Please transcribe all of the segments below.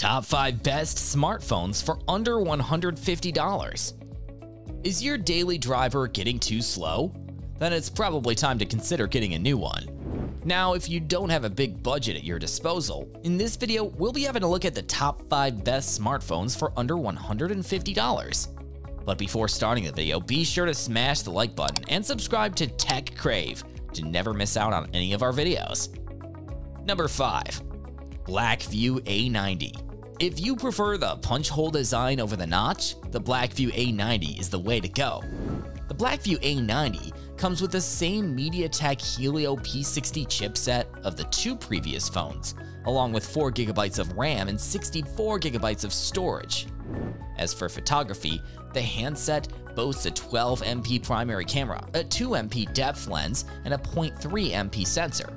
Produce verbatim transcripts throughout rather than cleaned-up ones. Top five best smartphones for under one hundred fifty dollars. Is your daily driver getting too slow? Then it's probably time to consider getting a new one. Now, if you don't have a big budget at your disposal, in this video, we'll be having a look at the top five best smartphones for under one hundred fifty dollars. But before starting the video, be sure to smash the like button and subscribe to Tech Crave to never miss out on any of our videos. Number five. Blackview A ninety. If you prefer the punch hole design over the notch, the Blackview A ninety is the way to go. The Blackview A ninety comes with the same MediaTek Helio P sixty chipset of the two previous phones, along with four gigabytes of RAM and sixty-four gigabytes of storage. As for photography, the handset boasts a twelve megapixel primary camera, a two megapixel depth lens, and a zero point three megapixel sensor.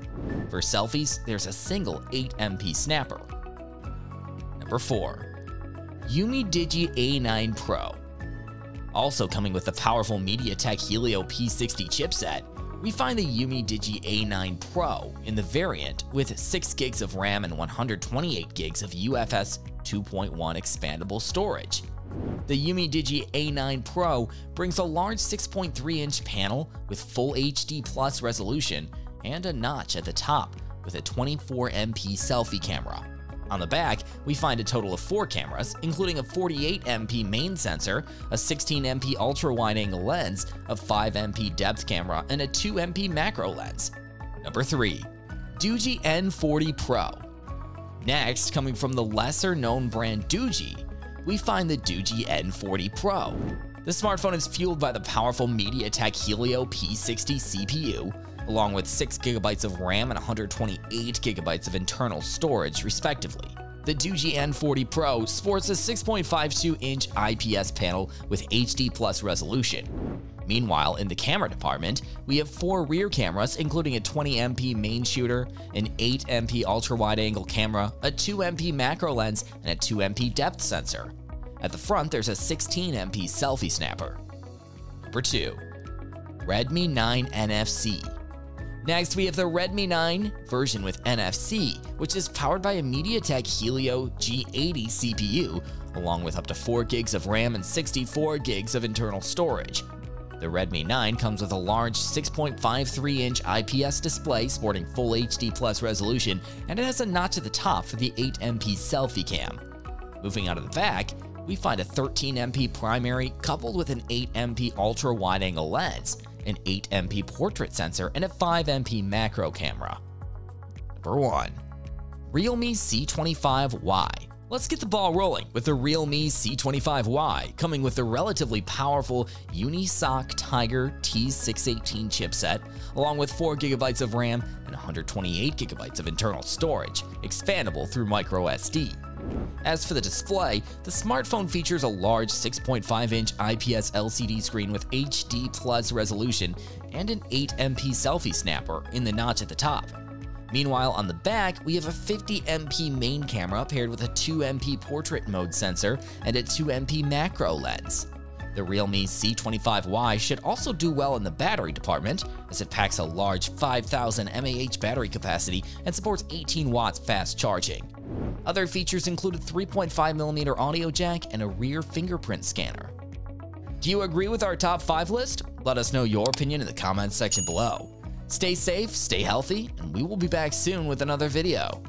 For selfies, there's a single eight megapixel snapper. Number four. Umidigi A nine Pro. Also coming with the powerful MediaTek Helio P sixty chipset, we find the Umidigi A nine Pro in the variant with six gigs of RAM and one hundred twenty-eight gigs of U F S two point one expandable storage. The Umidigi A nine Pro brings a large six point three inch panel with full H D plus resolution and a notch at the top with a twenty-four megapixel selfie camera. On the back, we find a total of four cameras, including a forty-eight megapixel main sensor, a sixteen megapixel ultra-wide-angle lens, a five megapixel depth camera, and a two megapixel macro lens. Number three. Doogee N forty Pro. Next, coming from the lesser-known brand Doogee, we find the Doogee N forty Pro. The smartphone is fueled by the powerful MediaTek Helio P sixty C P U, along with six gigabytes of RAM and one hundred twenty-eight gigabytes of internal storage, respectively. The Doogee N forty Pro sports a six point five two inch I P S panel with H D plus resolution. Meanwhile, in the camera department, we have four rear cameras, including a twenty megapixel main shooter, an eight megapixel ultra-wide-angle camera, a two megapixel macro lens, and a two megapixel depth sensor. At the front, there's a sixteen megapixel selfie snapper. Number two. Redmi nine N F C. Next, we have the Redmi nine version with N F C, which is powered by a MediaTek Helio G eighty C P U, along with up to four gigs of RAM and sixty-four gigs of internal storage. The Redmi nine comes with a large six point five three inch I P S display sporting full H D plus resolution, and it has a notch at the top for the eight megapixel selfie cam. Moving out of the back, we find a thirteen megapixel primary coupled with an eight megapixel ultra-wide-angle lens, an eight megapixel portrait sensor, and a five megapixel macro camera. Number one. Realme C twenty-five Y. Let's get the ball rolling with the Realme C twenty-five Y, coming with the relatively powerful Unisoc Tiger T six eighteen chipset, along with four gigabytes of RAM and one hundred twenty-eight gigabytes of internal storage, expandable through microSD. As for the display, the smartphone features a large six point five inch I P S L C D screen with H D plus resolution and an eight megapixel selfie snapper in the notch at the top. Meanwhile, on the back, we have a fifty megapixel main camera paired with a two megapixel portrait mode sensor and a two megapixel macro lens. The Realme C twenty-five Y should also do well in the battery department, as it packs a large five thousand milliamp hour battery capacity and supports eighteen watts fast charging. Other features include a three point five millimeter audio jack and a rear fingerprint scanner. Do you agree with our top five list? Let us know your opinion in the comments section below. Stay safe, stay healthy, and we will be back soon with another video.